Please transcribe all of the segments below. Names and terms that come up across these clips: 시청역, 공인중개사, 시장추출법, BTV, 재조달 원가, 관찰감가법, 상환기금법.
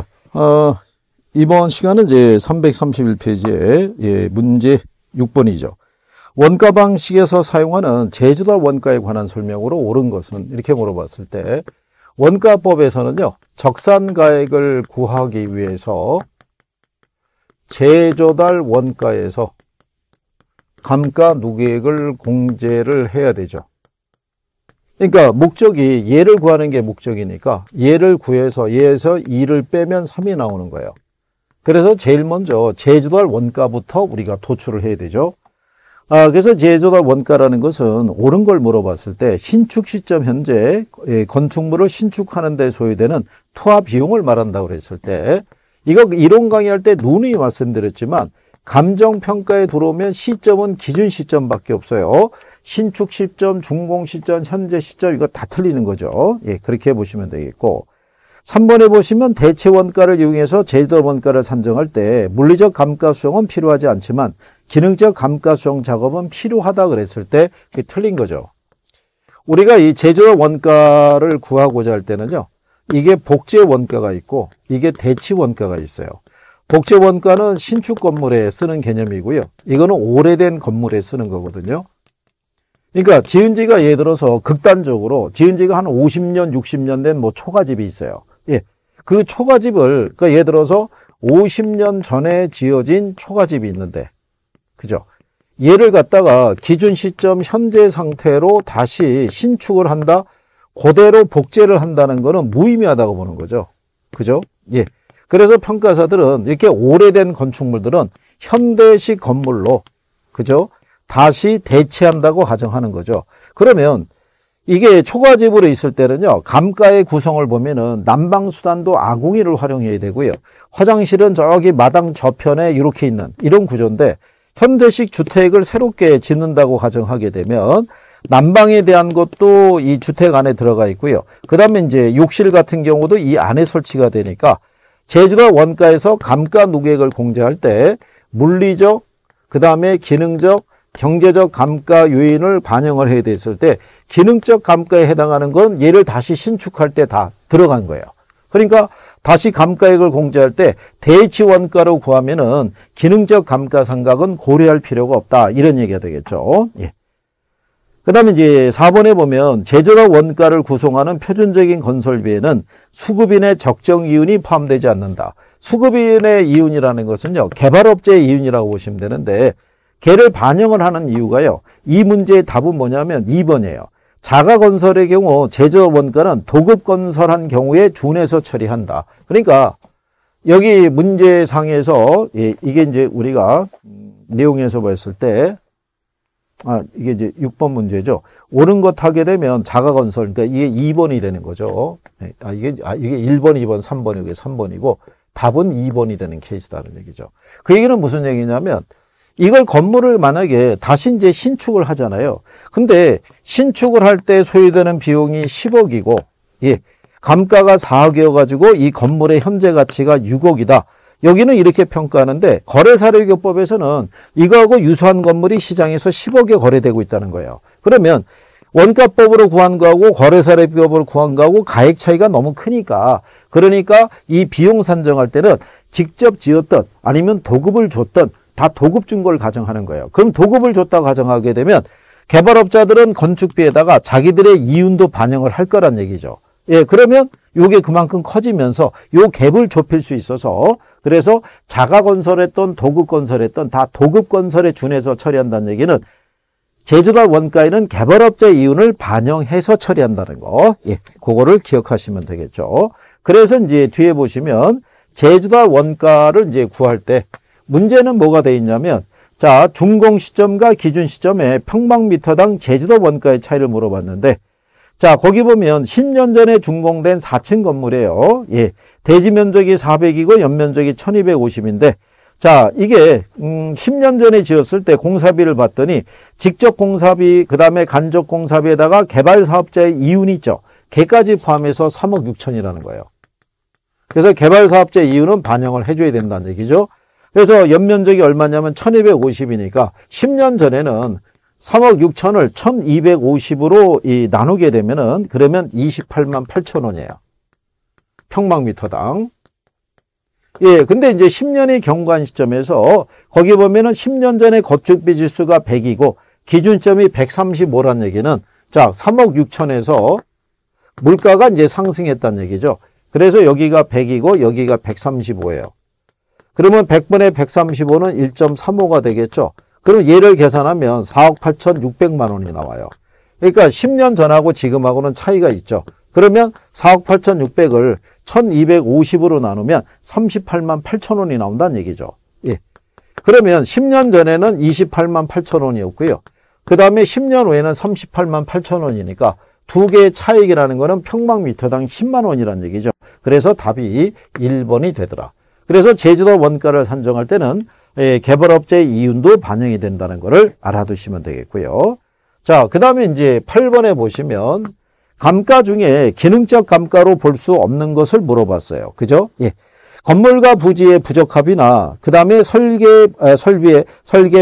자, 이번 시간은 이제 331페이지에 문제 6번이죠. 원가 방식에서 사용하는 재조달 원가에 관한 설명으로 옳은 것은, 이렇게 물어봤을 때 원가법에서는요, 적산가액을 구하기 위해서 재조달 원가에서 감가누계액을 공제를 해야 되죠. 그러니까 목적이 얘를 구하는 게 목적이니까 얘를 구해서 얘에서 2를 빼면 3이 나오는 거예요. 그래서 제일 먼저 재조달 원가부터 우리가 도출을 해야 되죠. 그래서 재조달 원가라는 것은 옳은 걸 물어봤을 때 신축 시점 현재 건축물을 신축하는 데 소요되는 투하 비용을 말한다고 그랬을 때, 이거 이론 강의할 때 누누이 말씀드렸지만 감정평가에 들어오면 시점은 기준 시점밖에 없어요. 신축 시점, 준공 시점, 현재 시점, 이거 다 틀리는 거죠. 예, 그렇게 보시면 되겠고, 3번에 보시면 대체 원가를 이용해서 재조달 원가를 산정할 때 물리적 감가 수용은 필요하지 않지만 기능적 감가 수용 작업은 필요하다 그랬을 때 그게 틀린 거죠. 우리가 이 재조달 원가를 구하고자 할 때는요, 이게 복제 원가가 있고 이게 대체 원가가 있어요. 복제 원가는 신축 건물에 쓰는 개념이고요, 이거는 오래된 건물에 쓰는 거거든요. 그러니까 지은 지가 예를 들어서 극단적으로 지은 지가 한 50년, 60년 된 뭐 초가집이 있어요. 예. 그 초가집을, 그러니까 예를 들어서 50년 전에 지어진 초가집이 있는데, 그죠? 얘를 갖다가 기준 시점 현재 상태로 다시 신축을 한다, 그대로 복제를 한다는 거는 무의미하다고 보는 거죠. 그죠? 예. 그래서 평가사들은 이렇게 오래된 건축물들은 현대식 건물로, 그죠? 다시 대체한다고 가정하는 거죠. 그러면 이게 초가집으로 있을 때는요, 감가의 구성을 보면은 난방수단도 아궁이를 활용해야 되고요, 화장실은 저기 마당 저편에 이렇게 있는 이런 구조인데, 현대식 주택을 새롭게 짓는다고 가정하게 되면 난방에 대한 것도 이 주택 안에 들어가 있고요, 그 다음에 이제 욕실 같은 경우도 이 안에 설치가 되니까 재조달 원가에서 감가누계액을 공제할 때 물리적, 그 다음에 기능적, 경제적 감가 요인을 반영을 해야 됐을 때 기능적 감가에 해당하는 건 얘를 다시 신축할 때 다 들어간 거예요. 그러니까 다시 감가액을 공제할 때 대체 원가로 구하면은 기능적 감가 상각은 고려할 필요가 없다, 이런 얘기가 되겠죠. 예. 그다음에 이제 4번에 보면 재조달 원가를 구성하는 표준적인 건설비에는 수급인의 적정 이윤이 포함되지 않는다. 수급인의 이윤이라는 것은요, 개발업체의 이윤이라고 보시면 되는데, 걔를 반영을 하는 이유가요, 이 문제의 답은 뭐냐면 2번이에요. 자가건설의 경우 재조달 원가는 도급건설한 경우에 준해서 처리한다. 그러니까 여기 문제상에서, 예, 이게 이제 우리가 내용에서 봤을 때, 이게 이제 6번 문제죠. 옳은 것 하게 되면 자가건설, 그러니까 이게 2번이 되는 거죠. 이게 1번, 2번, 3번, 이게 3번이고 답은 2번이 되는 케이스라는 얘기죠. 그 얘기는 무슨 얘기냐면, 이걸 건물을 만약에 다시 이제 신축을 하잖아요. 근데 신축을 할 때 소요되는 비용이 10억이고, 예, 감가가 4억이어가지고 이 건물의 현재 가치가 6억이다. 여기는 이렇게 평가하는데, 거래사례교법에서는 이거하고 유사한 건물이 시장에서 10억에 거래되고 있다는 거예요. 그러면 원가법으로 구한 거하고 거래사례비법으로 구한 거하고 가액 차이가 너무 크니까, 그러니까 이 비용 산정할 때는 직접 지었던 아니면 도급을 줬던, 다 도급 준 걸 가정하는 거예요. 그럼 도급을 줬다고 가정하게 되면 개발업자들은 건축비에다가 자기들의 이윤도 반영을 할 거란 얘기죠. 예, 그러면 요게 그만큼 커지면서 요 갭을 좁힐 수 있어서, 그래서 자가 건설했던 도급 건설했던 다 도급 건설에 준해서 처리한다는 얘기는 재조달 원가에는 개발업자의 이윤을 반영해서 처리한다는 거. 예, 그거를 기억하시면 되겠죠. 그래서 이제 뒤에 보시면 재조달 원가를 이제 구할 때 문제는 뭐가 돼 있냐면, 자, 준공 시점과 기준 시점에 평방미터당 재조달 원가의 차이를 물어봤는데, 자, 거기 보면 10년 전에 준공된 4층 건물이에요. 예. 대지 면적이 400이고 연면적이 1250인데, 자, 이게 10년 전에 지었을 때 공사비를 봤더니 직접 공사비, 그다음에 간접 공사비에다가 개발 사업자의 이윤이 있죠. 걔까지 포함해서 3억 6천이라는 거예요. 그래서 개발 사업자의 이윤은 반영을 해 줘야 된다는 얘기죠. 그래서 연면적이 얼마냐면 1250이니까 10년 전에는 3억 6천을 1250으로 나누게 되면은, 그러면 28만 8천 원이에요. 평방미터당. 예, 근데 이제 10년이 경과한 시점에서 거기 보면은 10년 전에 건축비 지수가 100이고 기준점이 135란 얘기는 자, 3억 6천에서 물가가 이제 상승했다는 얘기죠. 그래서 여기가 100이고 여기가 135예요. 그러면 100분의 135는 1.35가 되겠죠. 그럼 얘를 계산하면 4억 8,600만 원이 나와요. 그러니까 10년 전하고 지금하고는 차이가 있죠. 그러면 4억 8,600을 1,250으로 나누면 38만 8천 원이 나온다는 얘기죠. 예. 그러면 10년 전에는 28만 8천 원이었고요. 그 다음에 10년 후에는 38만 8천 원이니까 두 개의 차익이라는 거는 평방미터당 10만 원이라는 얘기죠. 그래서 답이 1번이 되더라. 그래서 제주도 원가를 산정할 때는 개발업체의 이윤도 반영이 된다는 것을 알아두시면 되겠고요. 자, 그 다음에 이제 8번에 보시면 감가 중에 기능적 감가로 볼 수 없는 것을 물어봤어요. 그죠? 예. 건물과 부지의 부적합이나 그 다음에 설계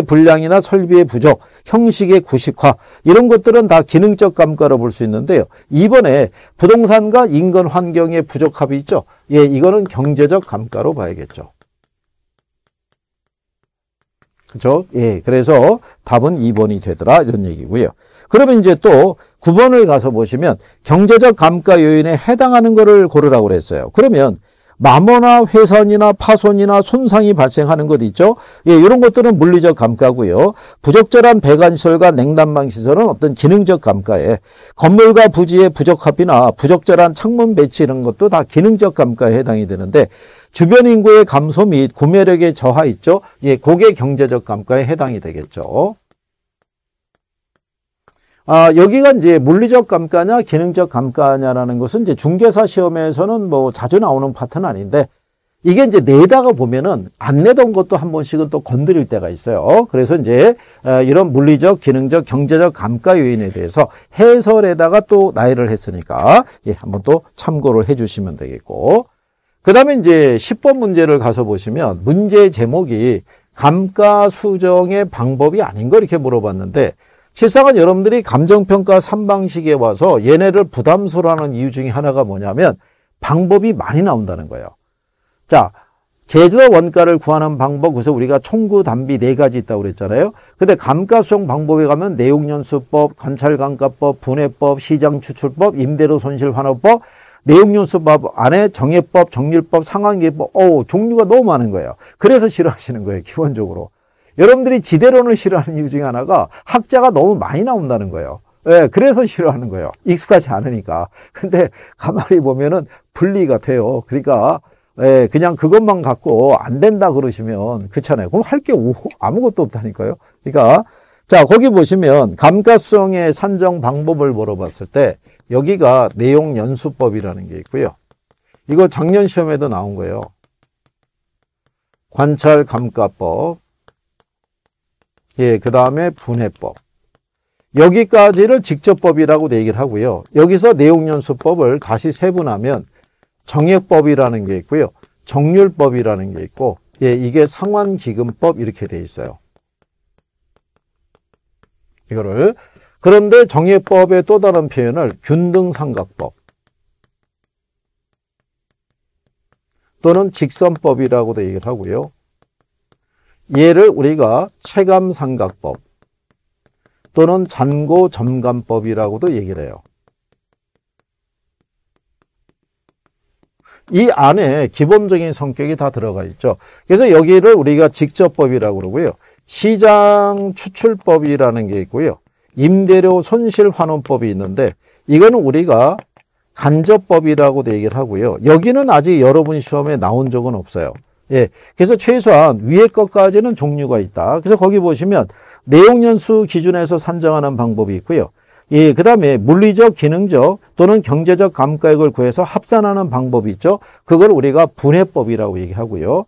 분량이나 설비의 부족, 형식의 구식화 이런 것들은 다 기능적 감가로 볼 수 있는데요. 이번에 부동산과 인근 환경의 부적합이 있죠. 예, 이거는 경제적 감가로 봐야겠죠. 그렇죠? 예, 그래서 답은 2번이 되더라 이런 얘기고요. 그러면 이제 또 9번을 가서 보시면 경제적 감가 요인에 해당하는 거를 고르라고 그랬어요. 그러면 마모나 훼손이나 파손이나 손상이 발생하는 것 있죠. 예, 이런 것들은 물리적 감가고요. 부적절한 배관시설과 냉난방시설은 어떤 기능적 감가에 건물과 부지의 부적합이나 부적절한 창문 배치 이런 것도 다 기능적 감가에 해당이 되는데 주변 인구의 감소 및 구매력의 저하 있죠. 예, 그게 경제적 감가에 해당이 되겠죠. 아, 여기가 이제 물리적 감가냐, 기능적 감가냐라는 것은 이제 중개사 시험에서는 뭐 자주 나오는 파트는 아닌데, 이게 이제 내다가 보면은 안 내던 것도 한 번씩은 또 건드릴 때가 있어요. 그래서 이제 이런 물리적, 기능적, 경제적 감가 요인에 대해서 해설에다가 또 나열을 했으니까, 예, 한번 또 참고를 해 주시면 되겠고. 그 다음에 이제 10번 문제를 가서 보시면 문제 제목이 감가 수정의 방법이 아닌 걸 이렇게 물어봤는데, 실상은 여러분들이 감정평가 3방식에 와서 얘네를 부담스러워하는 이유 중에 하나가 뭐냐면 방법이 많이 나온다는 거예요. 자, 제주도 원가를 구하는 방법, 그래서 우리가 총구, 담비 4가지 있다고 그랬잖아요. 근데 감가수정 방법에 가면 내용연수법, 관찰감가법, 분해법, 시장추출법, 임대료손실환원법, 내용연수법 안에 정해법, 정률법, 상한계법, 종류가 너무 많은 거예요. 그래서 싫어하시는 거예요, 기본적으로. 여러분들이 지대론을 싫어하는 이유 중에 하나가 학자가 너무 많이 나온다는 거예요. 예, 그래서 싫어하는 거예요. 익숙하지 않으니까. 근데 가만히 보면은 분리가 돼요. 그러니까, 예, 그냥 그것만 갖고 안 된다 그러시면 그렇잖아요. 그럼 할 게 아무것도 없다니까요. 그러니까, 자, 거기 보시면 감가수정의 산정 방법을 물어봤을 때 여기가 내용연수법이라는 게 있고요. 이거 작년 시험에도 나온 거예요. 관찰감가법. 예, 그 다음에 분해법. 여기까지를 직접법이라고 얘기를 하고요. 여기서 내용연수법을 다시 세분하면 정액법이라는 게 있고요. 정률법이라는 게 있고, 예, 이게 상환기금법 이렇게 돼 있어요. 이거를. 그런데 정액법의 또 다른 표현을 균등상각법 또는 직선법이라고도 얘기를 하고요. 얘를 우리가 체감상각법 또는 잔고점감법이라고도 얘기를 해요. 이 안에 기본적인 성격이 다 들어가 있죠. 그래서 여기를 우리가 직접법이라고 그러고요. 시장추출법이라는 게 있고요. 임대료 손실환원법이 있는데 이거는 우리가 간접법이라고도 얘기를 하고요. 여기는 아직 여러분 시험에 나온 적은 없어요. 예, 그래서 최소한 위에 것까지는 종류가 있다. 그래서 거기 보시면 내용연수 기준에서 산정하는 방법이 있고요. 예, 그 다음에 물리적, 기능적 또는 경제적 감가액을 구해서 합산하는 방법이 있죠. 그걸 우리가 분해법이라고 얘기하고요.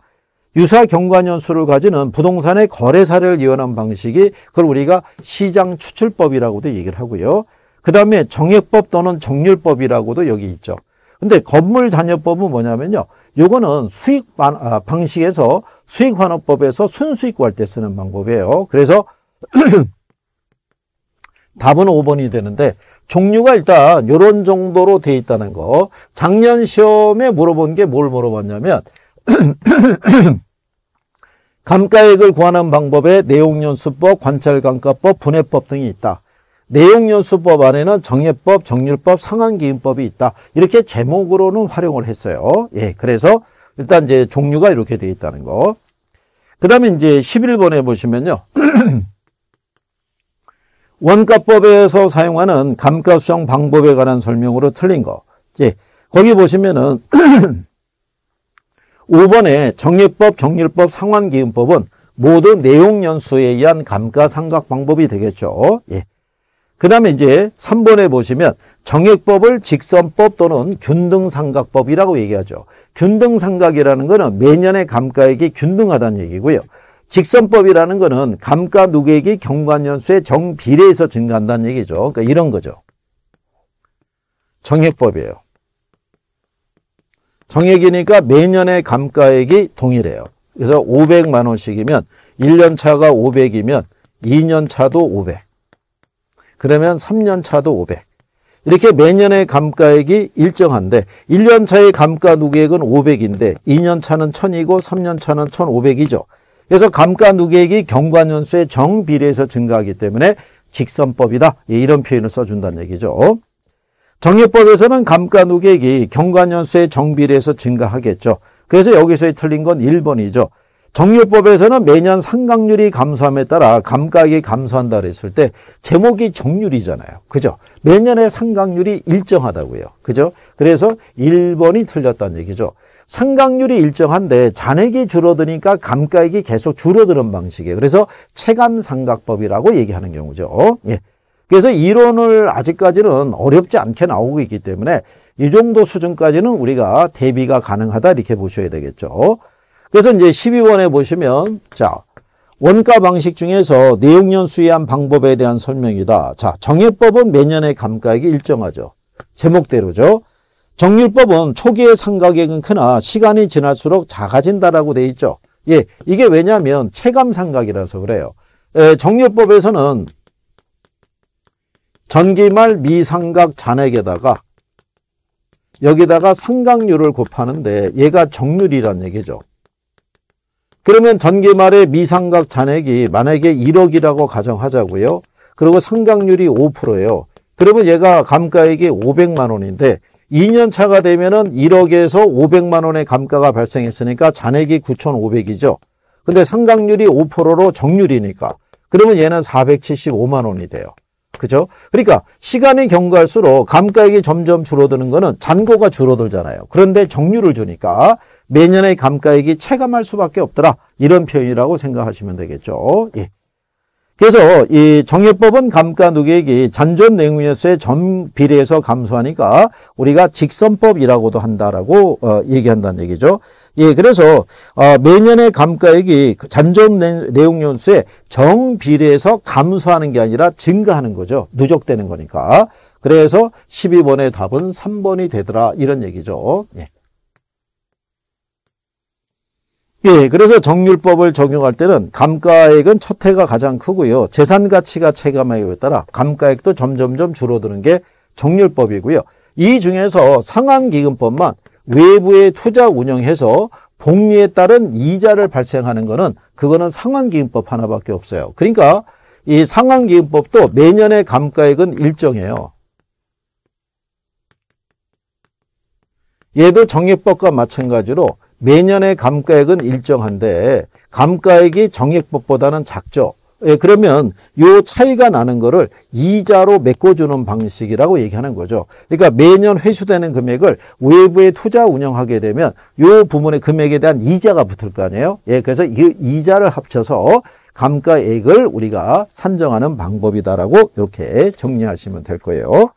유사 경과연수를 가지는 부동산의 거래 사례를 이원한 방식이 그걸 우리가 시장 추출법이라고도 얘기를 하고요. 그 다음에 정액법 또는 정률법이라고도 여기 있죠. 근데 건물 단열법은 뭐냐면요. 요거는 수익 방식에서 수익 환원법에서 순수익 구할 때 쓰는 방법이에요. 그래서 답은 5번이 되는데 종류가 일단 요런 정도로 돼 있다는 거. 작년 시험에 물어본 게 뭘 물어봤냐면 감가액을 구하는 방법에 내용연수법, 관찰감가법, 분해법 등이 있다. 내용연수법 안에는 정예법, 정률법, 상한기준법이 있다. 이렇게 제목으로는 활용을 했어요. 예, 그래서 일단 이제 종류가 이렇게 되어 있다는 거. 그 다음에 이제 11번에 보시면요. 원가법에서 사용하는 감가수정 방법에 관한 설명으로 틀린 거. 예, 거기 보시면은 5번에 정예법, 정률법, 상환기준법은 모두 내용연수에 의한 감가상각 방법이 되겠죠. 예. 그 다음에 이제 3번에 보시면 정액법을 직선법 또는 균등상각법이라고 얘기하죠. 균등상각이라는 거는 매년의 감가액이 균등하다는 얘기고요. 직선법이라는 거는 감가 누계액이 경과년수의 정비례에서 증가한다는 얘기죠. 그러니까 이런 거죠. 정액법이에요. 정액이니까 매년의 감가액이 동일해요. 그래서 500만 원씩이면 1년 차가 500이면 2년 차도 500. 그러면 3년 차도 500. 이렇게 매년의 감가액이 일정한데 1년 차의 감가누계액은 500인데 2년 차는 1000이고 3년 차는 1500이죠. 그래서 감가누계액이 경과년수의 정비례에서 증가하기 때문에 직선법이다. 이런 표현을 써준다는 얘기죠. 정예법에서는 감가누계액이 경과년수의 정비례에서 증가하겠죠. 그래서 여기서의 틀린 건 1번이죠. 정률법에서는 매년 상각률이 감소함에 따라 감가액이 감소한다 그랬을 때 제목이 정률이잖아요. 그죠? 매년의 상각률이 일정하다고요. 그죠? 그래서 1번이 틀렸다는 얘기죠. 상각률이 일정한데 잔액이 줄어드니까 감가액이 계속 줄어드는 방식이에요. 그래서 체감상각법이라고 얘기하는 경우죠. 예. 그래서 이론을 아직까지는 어렵지 않게 나오고 있기 때문에 이 정도 수준까지는 우리가 대비가 가능하다 이렇게 보셔야 되겠죠. 그래서 이제 12번에 보시면, 자, 원가 방식 중에서 내용연수에 의한 방법에 대한 설명이다. 자, 정액법은 매년의 감가액이 일정하죠. 제목대로죠. 정률법은 초기의 상각액은 크나 시간이 지날수록 작아진다라고 돼 있죠. 예, 이게 왜냐면 체감상각이라서 그래요. 예, 정률법에서는 전기말 미상각 잔액에다가 여기다가 상각률을 곱하는데 얘가 정률이란 얘기죠. 그러면 전기말의 미상각 잔액이 만약에 1억이라고 가정하자고요. 그리고 상각률이 5%예요. 그러면 얘가 감가액이 500만 원인데 2년 차가 되면은 1억에서 500만 원의 감가가 발생했으니까 잔액이 9,500이죠. 근데 상각률이 5%로 정률이니까 그러면 얘는 475만 원이 돼요. 그죠? 그러니까 시간이 경과할수록 감가액이 점점 줄어드는 거는 잔고가 줄어들잖아요. 그런데 정률을 주니까 매년의 감가액이 체감할 수밖에 없더라. 이런 표현이라고 생각하시면 되겠죠. 예. 그래서 이 정액법은 감가누계액이 잔존 내용연수의 정비례에서 감소하니까 우리가 직선법이라고도 한다라고 얘기한다는 얘기죠. 예, 그래서 매년의 감가액이 잔존 내용연수의 정비례에서 감소하는 게 아니라 증가하는 거죠. 누적되는 거니까. 그래서 12번의 답은 3번이 되더라. 이런 얘기죠. 예. 예, 그래서 정률법을 적용할 때는 감가액은 첫 해가 가장 크고요. 재산가치가 체감액에 따라 감가액도 점점점 줄어드는 게 정률법이고요. 이 중에서 상환기금법만 외부에 투자 운영해서 복리에 따른 이자를 발생하는 거는 그거는 상환기금법 하나밖에 없어요. 그러니까 이 상환기금법도 매년의 감가액은 일정해요. 얘도 정액법과 마찬가지로 매년의 감가액은 일정한데 감가액이 정액법보다는 작죠. 예, 그러면 요 차이가 나는 거를 이자로 메꿔주는 방식이라고 얘기하는 거죠. 그러니까 매년 회수되는 금액을 외부에 투자 운영하게 되면 요 부분의 금액에 대한 이자가 붙을 거 아니에요. 예, 그래서 이 이자를 합쳐서 감가액을 우리가 산정하는 방법이다라고 이렇게 정리하시면 될 거예요.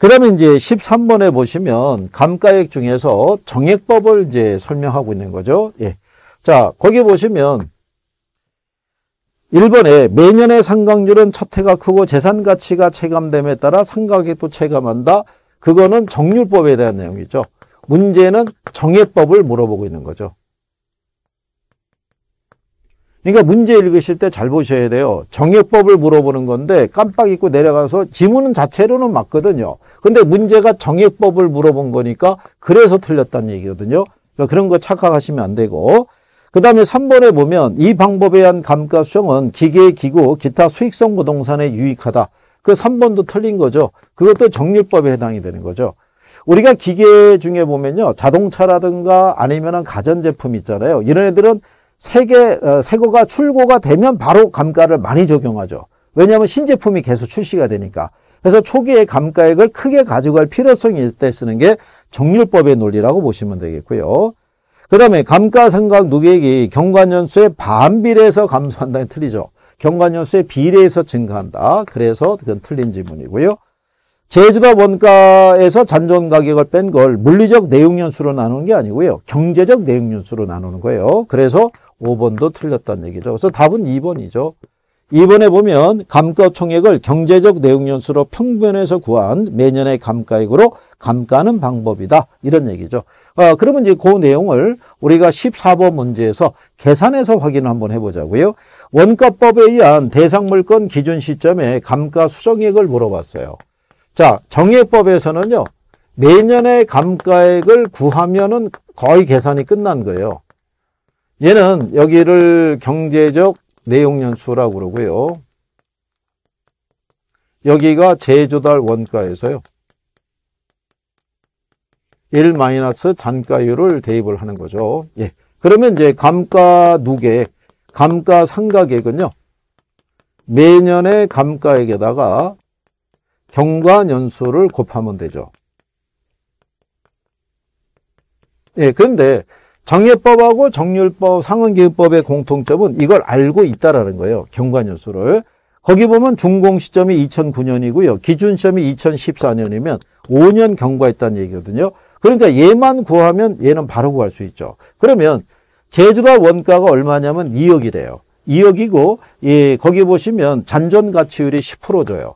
그 다음에 이제 13번에 보시면 감가액 중에서 정액법을 이제 설명하고 있는 거죠. 예. 자, 거기 보시면 1번에 매년의 상각률은 첫 해가 크고 재산가치가 체감됨에 따라 상각액도 체감한다. 그거는 정률법에 대한 내용이죠. 문제는 정액법을 물어보고 있는 거죠. 그러니까 문제 읽으실 때 잘 보셔야 돼요. 정액법을 물어보는 건데 깜빡 잊고 내려가서 지문 자체로는 맞거든요. 근데 문제가 정액법을 물어본 거니까 그래서 틀렸다는 얘기거든요. 그러니까 그런 거 착각하시면 안 되고, 그 다음에 3번에 보면 이 방법에 의한 감가 수정은 기계, 기구, 기타 수익성 부동산에 유익하다. 그 3번도 틀린 거죠. 그것도 정률법에 해당이 되는 거죠. 우리가 기계 중에 보면요, 자동차라든가 아니면은 가전제품 있잖아요. 이런 애들은 새거가 출고가 되면 바로 감가를 많이 적용하죠. 왜냐하면 신제품이 계속 출시가 되니까. 그래서 초기에 감가액을 크게 가져갈 필요성이 있을 때 쓰는 게 정률법의 논리라고 보시면 되겠고요. 그 다음에 감가상각 누계액이 경과년수에 반비례해서 감소한다는 틀리죠. 경과년수에 비례해서 증가한다. 그래서 그건 틀린 지문이고요. 제주도 원가에서 잔존가격을 뺀 걸 물리적 내용연수로 나누는 게 아니고요, 경제적 내용연수로 나누는 거예요. 그래서 5번도 틀렸다는 얘기죠. 그래서 답은 2번이죠. 2번에 보면 감가총액을 경제적 내용연수로 평균해서 구한 매년의 감가액으로 감가하는 방법이다, 이런 얘기죠. 그러면 이제 그 내용을 우리가 14번 문제에서 계산해서 확인을 한번 해보자고요. 원가법에 의한 대상물건 기준 시점에 감가 수정액을 물어봤어요. 자, 정액법에서는요, 매년의 감가액을 구하면은 거의 계산이 끝난 거예요. 얘는 여기를 경제적 내용연수라고 그러고요. 여기가 재조달 원가에서요, 1 마이너스 잔가율을 대입을 하는 거죠. 예. 그러면 이제 감가 누계액, 감가 상각액은요, 매년의 감가액에다가 경과년수를 곱하면 되죠. 예, 그런데 정액법하고 정률법, 상환기획법의 공통점은 이걸 알고 있다라는 거예요. 경과년수를. 거기 보면 준공시점이 2009년이고요. 기준시점이 2014년이면 5년 경과했다는 얘기거든요. 그러니까 얘만 구하면 얘는 바로 구할 수 있죠. 그러면 제주도 원가가 얼마냐면 2억이래요. 2억이고 예, 거기 보시면 잔존가치율이 10%줘요.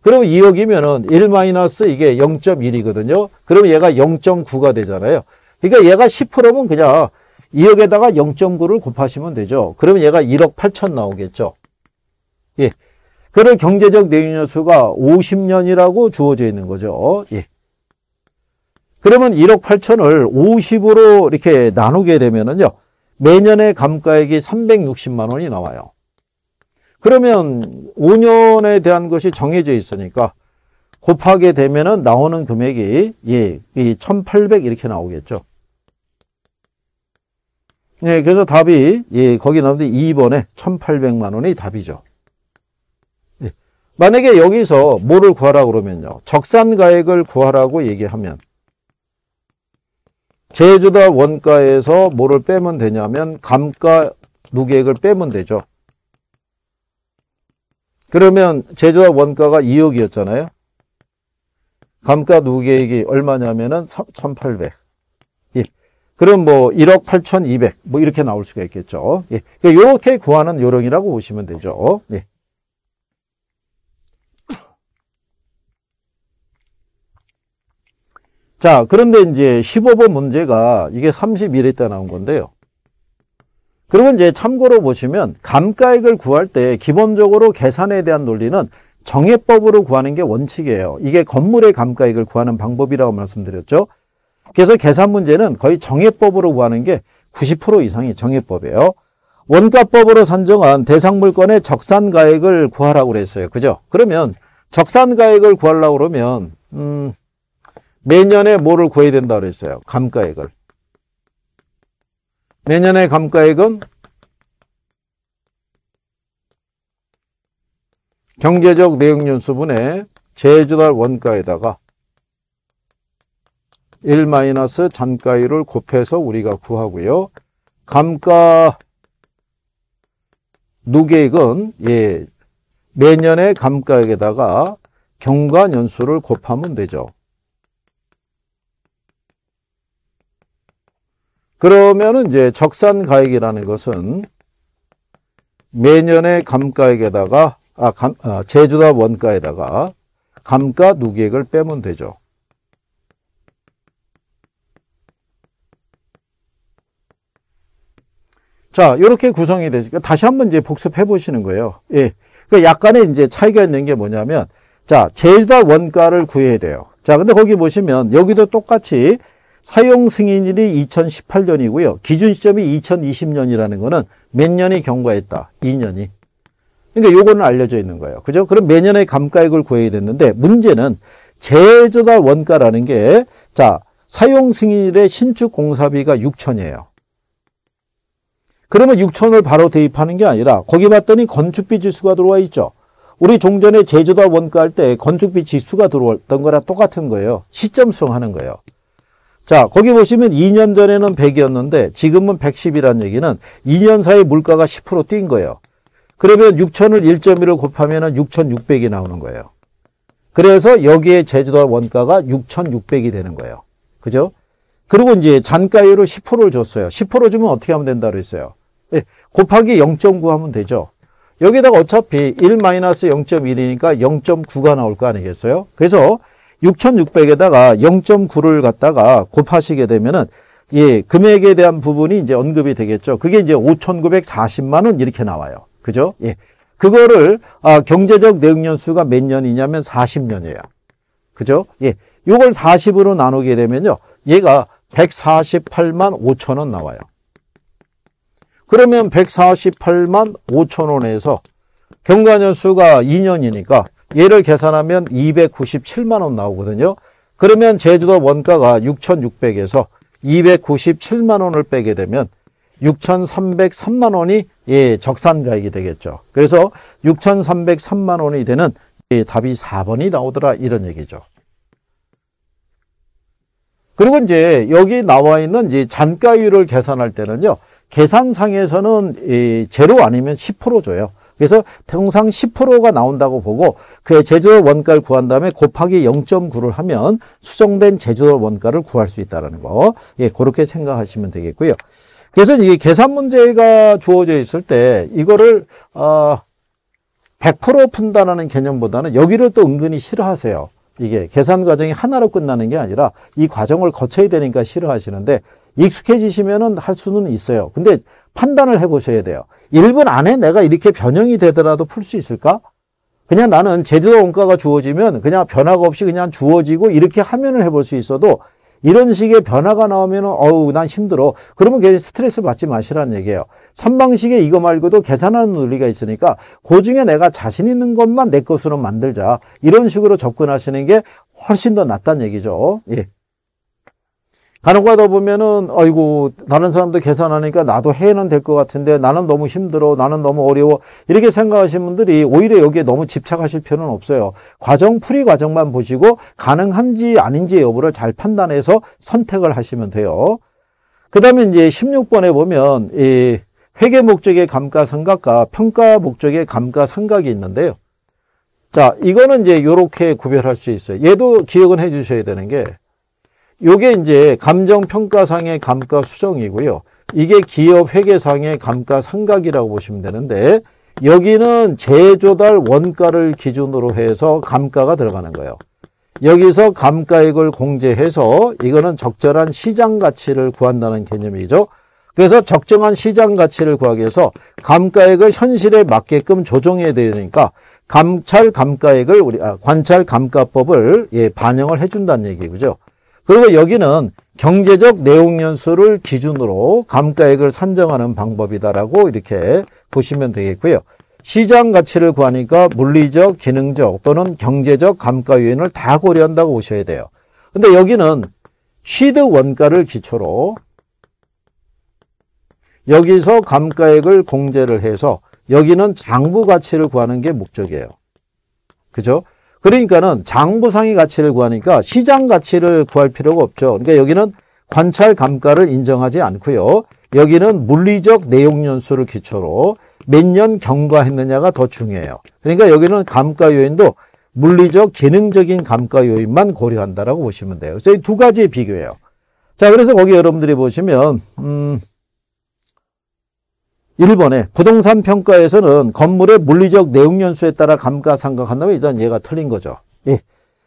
그럼 2억이면은 1 마이너스 이게 0.1이거든요. 그럼 얘가 0.9가 되잖아요. 그러니까 얘가 10%면 그냥 2억에다가 0.9를 곱하시면 되죠. 그러면 얘가 1억 8천 나오겠죠. 예. 그런 경제적 내용연수가 50년이라고 주어져 있는 거죠. 예. 그러면 1억 8천을 50으로 이렇게 나누게 되면은요, 매년의 감가액이 360만 원이 나와요. 그러면 5년에 대한 것이 정해져 있으니까 곱하게 되면은 나오는 금액이 예, 1,800 이렇게 나오겠죠. 예, 그래서 답이 예, 거기 나오는데 2번에 1,800만 원이 답이죠. 예. 만약에 여기서 뭐를 구하라 그러면요, 적산가액을 구하라고 얘기하면 제주도 원가에서 뭐를 빼면 되냐면 감가 누계액을 빼면 되죠. 그러면 제조업 원가가 2억이었잖아요. 감가 누계액이 얼마냐면은 1,800. 예. 그럼 뭐 1억 8,200 뭐 이렇게 나올 수가 있겠죠. 예. 그러니까 이렇게 구하는 요령이라고 보시면 되죠. 예. 자, 그런데 이제 15번 문제가 이게 31회 때 나온 건데요. 그리고 이제 참고로 보시면 감가액을 구할 때 기본적으로 계산에 대한 논리는 정액법으로 구하는 게 원칙이에요. 이게 건물의 감가액을 구하는 방법이라고 말씀드렸죠. 그래서 계산 문제는 거의 정액법으로 구하는 게 90% 이상이 정액법이에요. 원가법으로 산정한 대상물건의 적산가액을 구하라고 그랬어요. 그죠? 그러면 적산가액을 구하려고 그러면 매년에 뭐를 구해야 된다고 그랬어요? 감가액을. 매년의 감가액은 경제적 내용연수분의 재조달 원가에다가 1 마이너스 잔가율을 곱해서 우리가 구하고요. 감가 누계액은 예, 매년의 감가액에다가 경과년수를 곱하면 되죠. 그러면은 이제 적산가액이라는 것은 매년의 감가액에다가 제주도 원가에다가 감가 누계액을 빼면 되죠. 자, 이렇게 구성이 되니까 다시 한번 이제 복습해 보시는 거예요. 예, 그 약간의 이제 차이가 있는 게 뭐냐면, 자, 제주도 원가를 구해야 돼요. 자, 근데 거기 보시면 여기도 똑같이 사용 승인일이 2018년이고요. 기준 시점이 2020년이라는 거는 몇 년이 경과했다. 2년이. 그러니까 요거는 알려져 있는 거예요. 그죠? 그럼 매년의 감가액을 구해야 되는데 문제는 재조달 원가라는 게, 자, 사용 승인일에 신축 공사비가 6천이에요. 그러면 6천을 바로 대입하는 게 아니라 거기 봤더니 건축비 지수가 들어와 있죠. 우리 종전에 재조달 원가 할 때 건축비 지수가 들어왔던 거랑 똑같은 거예요. 시점 수정하는 거예요. 자, 거기 보시면 2년 전에는 100이었는데 지금은 110이라는 얘기는 2년 사이 물가가 10% 뛴 거예요. 그러면 6천을 1.1로 곱하면 6,600이 나오는 거예요. 그래서 여기에 재조달 원가가 6,600이 되는 거예요. 그죠? 그리고 이제 잔가율을 10%를 줬어요. 10% 주면 어떻게 하면 된다고 했어요? 곱하기 0.9 하면 되죠. 여기다가 어차피 1-0.1이니까 0.9가 나올 거 아니겠어요? 그래서 6,600에다가 0.9를 갖다가 곱하시게 되면은, 예, 금액에 대한 부분이 이제 언급이 되겠죠. 그게 이제 5,940만 원 이렇게 나와요. 그죠? 예. 그거를, 아, 경제적 내역연수가 몇 년이냐면 40년이에요. 그죠? 예. 요걸 40으로 나누게 되면요. 얘가 148만 5천 원 나와요. 그러면 148만 5천 원에서 경과년수가 2년이니까 얘를 계산하면 297만 원 나오거든요. 그러면 제주도 원가가 6,600에서 297만 원을 빼게 되면 6,303만 원이, 예, 적산가액이 되겠죠. 그래서 6,303만 원이 되는, 예, 답이 4번이 나오더라 이런 얘기죠. 그리고 이제 여기 나와 있는 이제 잔가율을 계산할 때는요. 계산상에서는 이 제로 아니면 10% 줘요. 그래서 통상 10%가 나온다고 보고 그 제조월 원가를 구한 다음에 곱하기 0.9를 하면 수정된 제조월 원가를 구할 수 있다는 거. 예, 그렇게 생각하시면 되겠고요. 그래서 이게 계산 문제가 주어져 있을 때 이거를 100% 푼다라는 개념보다는 여기를 또 은근히 싫어하세요. 이게 계산 과정이 하나로 끝나는 게 아니라 이 과정을 거쳐야 되니까 싫어하시는데 익숙해지시면은 할 수는 있어요. 근데 판단을 해보셔야 돼요. 1분 안에 내가 이렇게 변형이 되더라도 풀 수 있을까? 그냥 나는 제조도 원가가 주어지면 그냥 변화가 없이 그냥 주어지고 이렇게 하면을 해볼 수 있어도 이런 식의 변화가 나오면은 어우 난 힘들어. 그러면 괜히 스트레스 받지 마시라는 얘기예요. 3방식에 이거 말고도 계산하는 논리가 있으니까 그 중에 내가 자신 있는 것만 내 것으로 만들자. 이런 식으로 접근하시는 게 훨씬 더 낫다는 얘기죠. 예. 간혹 가다 보면은 아이고 다른 사람도 계산하니까 나도 해는 될 것 같은데 나는 너무 힘들어. 나는 너무 어려워. 이렇게 생각하시는 분들이 오히려 여기에 너무 집착하실 필요는 없어요. 과정 풀이 과정만 보시고 가능한지 아닌지 여부를 잘 판단해서 선택을 하시면 돼요. 그 다음에 이제 16번에 보면 이 회계 목적의 감가상각과 평가 목적의 감가상각이 있는데요. 자, 이거는 이제 요렇게 구별할 수 있어요. 얘도 기억은 해 주셔야 되는 게 요게 이제 감정평가상의 감가수정이고요. 이게 기업회계상의 감가상각이라고 보시면 되는데 여기는 재조달 원가를 기준으로 해서 감가가 들어가는 거예요. 여기서 감가액을 공제해서 이거는 적절한 시장가치를 구한다는 개념이죠. 그래서 적정한 시장가치를 구하기 위해서 감가액을 현실에 맞게끔 조정해야 되니까 감찰감가액을 우리 관찰감가법을, 예, 반영을 해준다는 얘기죠. 그리고 여기는 경제적 내용연수를 기준으로 감가액을 산정하는 방법이다라고 이렇게 보시면 되겠고요. 시장 가치를 구하니까 물리적, 기능적 또는 경제적 감가 요인을 다 고려한다고 보셔야 돼요. 근데 여기는 취득 원가를 기초로 여기서 감가액을 공제를 해서 여기는 장부 가치를 구하는 게 목적이에요. 그죠? 그러니까는 장부상의 가치를 구하니까 시장 가치를 구할 필요가 없죠. 그러니까 여기는 관찰 감가를 인정하지 않고요. 여기는 물리적 내용연수를 기초로 몇 년 경과했느냐가 더 중요해요. 그러니까 여기는 감가 요인도 물리적, 기능적인 감가 요인만 고려한다라고 보시면 돼요. 그래서 이 두 가지의 비교예요. 자, 그래서 거기 여러분들이 보시면 1번에 부동산 평가에서는 건물의 물리적 내용연수에 따라 감가상각한다면 일단 얘가 틀린 거죠. 예.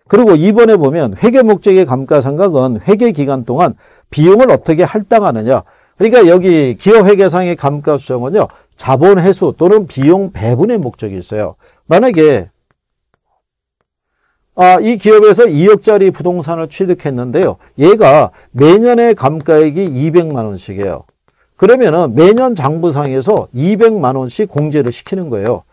그리고 2번에 보면 회계 목적의 감가상각은 회계 기간 동안 비용을 어떻게 할당하느냐. 그러니까 여기 기업회계상의 감가수정은요. 자본 회수 또는 비용 배분의 목적이 있어요. 만약에 이 기업에서 2억짜리 부동산을 취득했는데요. 얘가 매년의 감가액이 200만원씩이에요. 그러면은 매년 장부상에서 200만원씩 공제를 시키는 거예요.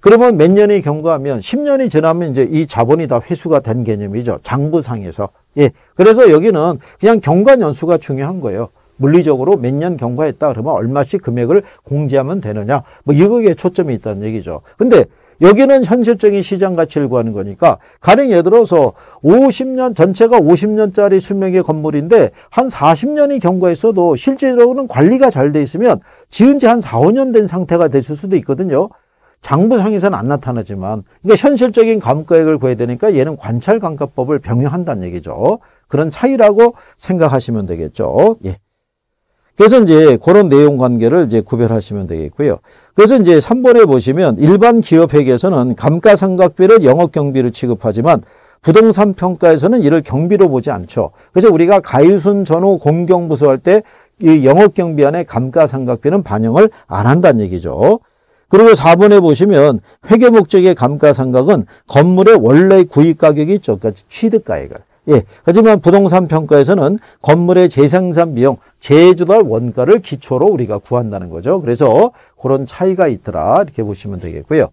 그러면 몇 년이 경과하면 10년이 지나면 이제 이 자본이 다 회수가 된 개념이죠. 장부상에서. 예. 그래서 여기는 그냥 경과 년수가 중요한 거예요. 물리적으로 몇 년 경과했다 그러면 얼마씩 금액을 공제하면 되느냐. 뭐 이거에 초점이 있다는 얘기죠. 근데 여기는 현실적인 시장 가치를 구하는 거니까 가령 예를 들어서 50년 전체가 50년짜리 수명의 건물인데 한 40년이 경과했어도 실제로는 관리가 잘 돼 있으면 지은 지 한 4, 5년 된 상태가 됐을 수도 있거든요. 장부상에서는 안 나타나지만 그러니까 현실적인 감가액을 구해야 되니까 얘는 관찰감가법을 병행한다는 얘기죠. 그런 차이라고 생각하시면 되겠죠. 예. 그래서 이제 그런 내용 관계를 이제 구별하시면 되겠고요. 그래서 이제 3번에 보시면 일반 기업회계에서는 감가상각비를 영업경비로 취급하지만 부동산 평가에서는 이를 경비로 보지 않죠. 그래서 우리가 가이순 전후 공경부서할 때 이 영업경비 안에 감가상각비는 반영을 안 한다는 얘기죠. 그리고 4번에 보시면 회계 목적의 감가상각은 건물의 원래 구입가격이 있죠. 그러니까 취득가액을. 예. 하지만 부동산 평가에서는 건물의 재생산 비용, 재조달 원가를 기초로 우리가 구한다는 거죠. 그래서 그런 차이가 있더라. 이렇게 보시면 되겠고요.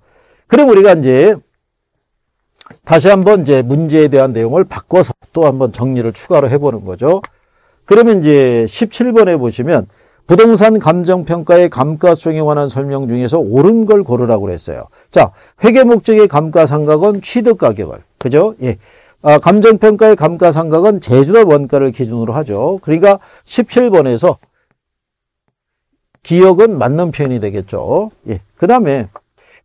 그럼 우리가 이제 다시 한번 이제 문제에 대한 내용을 바꿔서 또 한번 정리를 추가로 해보는 거죠. 그러면 이제 17번에 보시면 부동산 감정평가의 감가수정에 관한 설명 중에서 옳은 걸 고르라고 그랬어요. 자, 회계 목적의 감가상각은 취득가격을. 그죠? 예. 감정평가의 감가상각은 재조달 원가를 기준으로 하죠. 그러니까 17번에서 기억은 맞는 표현이 되겠죠. 예. 그 다음에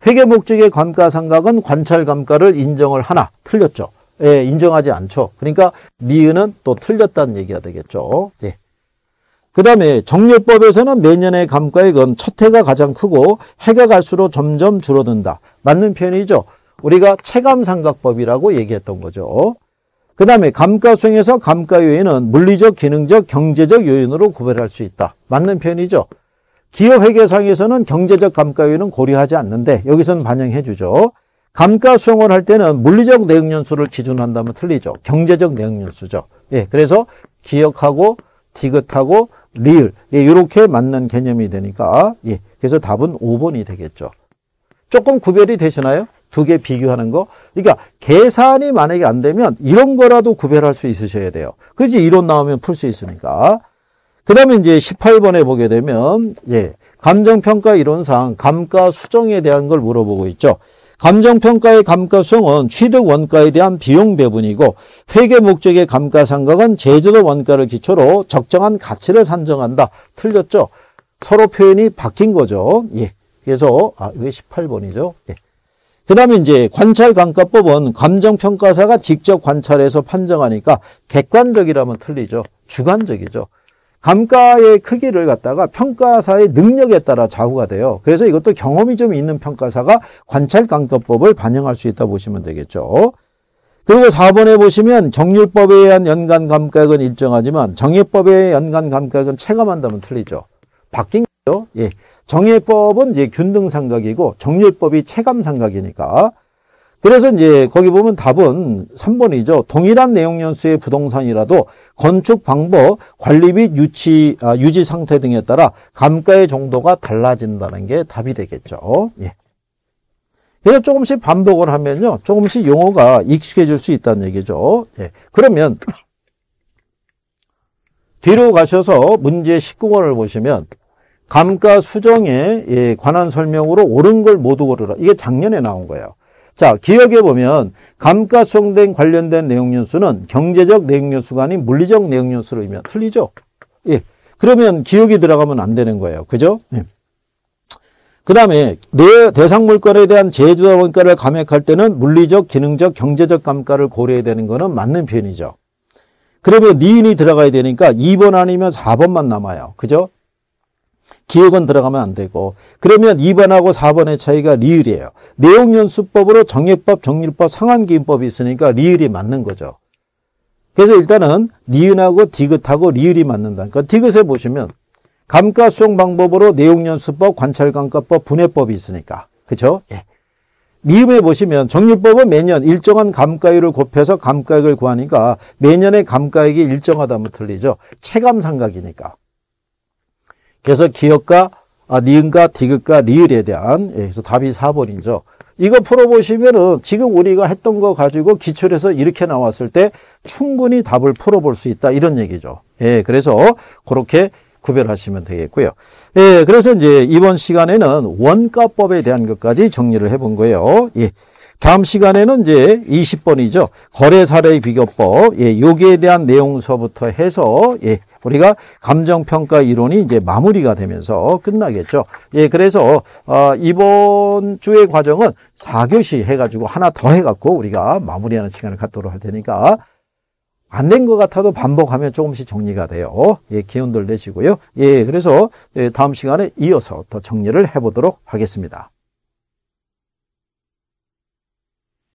회계 목적의 감가상각은 관찰감가를 인정을 하나. 틀렸죠. 예, 인정하지 않죠. 그러니까 니은은 또 틀렸다는 얘기가 되겠죠. 예. 그 다음에 정률법에서는 매년의 감가액은 첫 해가 가장 크고 해가 갈수록 점점 줄어든다. 맞는 표현이죠. 우리가 체감상각법이라고 얘기했던 거죠. 그 다음에 감가수행에서 감가요인은 물리적, 기능적, 경제적 요인으로 구별할 수 있다. 맞는 표현이죠. 기업회계상에서는 경제적 감가요인은 고려하지 않는데 여기서는 반영해 주죠. 감가수행을 할 때는 물리적 내역연수를 기준으로 한다면 틀리죠. 경제적 내역연수죠. 예, 그래서 기억하고 디귿하고 리을, 예, 이렇게 맞는 개념이 되니까, 예, 그래서 답은 5번이 되겠죠. 조금 구별이 되시나요? 두 개 비교하는 거. 그러니까 계산이 만약에 안 되면 이런 거라도 구별할 수 있으셔야 돼요. 그지? 이론 나오면 풀 수 있으니까. 그 다음에 이제 18번에 보게 되면, 예, 감정평가 이론상 감가수정에 대한 걸 물어보고 있죠. 감정평가의 감가수정은 취득 원가에 대한 비용 배분이고 회계 목적의 감가상각은 재조달 원가를 기초로 적정한 가치를 산정한다. 틀렸죠? 서로 표현이 바뀐 거죠. 예. 그래서 이게 18번이죠. 예. 그 다음에 이제 관찰감가법은 감정평가사가 직접 관찰해서 판정하니까 객관적이라면 틀리죠. 주관적이죠. 감가의 크기를 갖다가 평가사의 능력에 따라 좌우가 돼요. 그래서 이것도 경험이 좀 있는 평가사가 관찰감가법을 반영할 수 있다 보시면 되겠죠. 그리고 4번에 보시면 정률법에 의한 연간 감가액은 일정하지만 정액법에 의한 연간 감가액은 체감한다면 틀리죠. 바뀐 거죠. 예. 정액법은 이제 균등상각이고 정률법이 체감상각이니까. 그래서 이제 거기 보면 답은 3번이죠. 동일한 내용 연수의 부동산이라도 건축 방법, 관리 및 유지 상태 등에 따라 감가의 정도가 달라진다는 게 답이 되겠죠. 예. 그래서 조금씩 반복을 하면요. 조금씩 용어가 익숙해질 수 있다는 얘기죠. 예. 그러면 뒤로 가셔서 문제 19번을 보시면 감가수정에 관한 설명으로 옳은 걸 모두 고르라. 이게 작년에 나온 거예요. 자, 기억해 보면 감가수정된 관련된 내용연수는 경제적 내용연수가 아닌 물리적 내용연수로 의미하면 틀리죠. 예, 그러면 기억이 들어가면 안 되는 거예요. 그죠? 예. 그 다음에 대상 물건에 대한 재조달 원가를 감액할 때는 물리적, 기능적, 경제적 감가를 고려해야 되는 거는 맞는 표현이죠. 그러면 니은이 들어가야 되니까 2번 아니면 4번만 남아요. 그죠? 기억은 들어가면 안 되고 그러면 2번하고 4번의 차이가 리을이에요. 내용연수법으로 정액법, 정률법, 상한기준법이 있으니까 리을이 맞는 거죠. 그래서 일단은 니은하고 디귿하고 리을이 맞는다. 그러니까 디귿에 보시면 감가수정 방법으로 내용연수법, 관찰감가법, 분해법이 있으니까. 그렇죠? 예. 미음에 보시면 정률법은 매년 일정한 감가율을 곱해서 감가액을 구하니까 매년의 감가액이 일정하다면 틀리죠. 체감상각이니까. 그래서 기역가, 니은가, 디귿가, 리을에 대한, 그래서 답이 4번이죠. 이거 풀어보시면은 지금 우리가 했던 거 가지고 기출에서 이렇게 나왔을 때 충분히 답을 풀어볼 수 있다, 이런 얘기죠. 예, 그래서 그렇게 구별하시면 되겠고요. 예, 그래서 이제 이번 시간에는 원가법에 대한 것까지 정리를 해본 거예요. 예. 다음 시간에는 이제 20번이죠. 거래사례 비교법. 예, 여기에 대한 내용서부터 해서, 예, 우리가 감정평가 이론이 이제 마무리가 되면서 끝나겠죠. 예, 그래서, 이번 주의 과정은 4교시 해가지고 하나 더 해갖고 우리가 마무리하는 시간을 갖도록 할 테니까, 안 된 것 같아도 반복하면 조금씩 정리가 돼요. 예, 기운들 내시고요. 예, 그래서 다음 시간에 이어서 더 정리를 해보도록 하겠습니다.